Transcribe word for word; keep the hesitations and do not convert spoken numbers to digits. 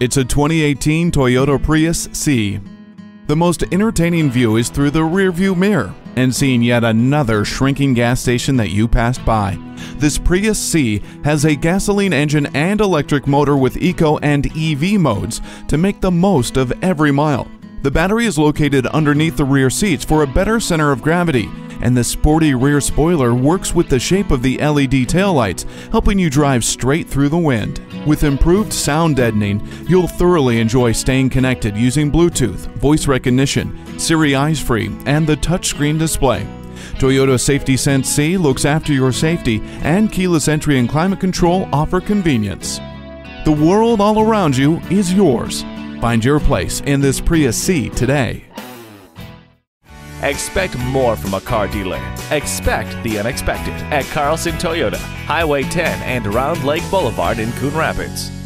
It's a twenty eighteen Toyota Prius C. The most entertaining view is through the rearview mirror and seeing yet another shrinking gas station that you passed by. This Prius C has a gasoline engine and electric motor with eco and E V modes to make the most of every mile. The battery is located underneath the rear seats for a better center of gravity, and the sporty rear spoiler works with the shape of the L E D taillights, helping you drive straight through the wind. With improved sound deadening, you'll thoroughly enjoy staying connected using Bluetooth, voice recognition, Siri Eyes Free, and the touchscreen display. Toyota Safety Sense C looks after your safety, and keyless entry and climate control offer convenience. The world all around you is yours. Find your place in this Prius C today. Expect more from a car dealer. Expect the unexpected at Carlson Toyota, Highway ten and Round Lake Boulevard in Coon Rapids.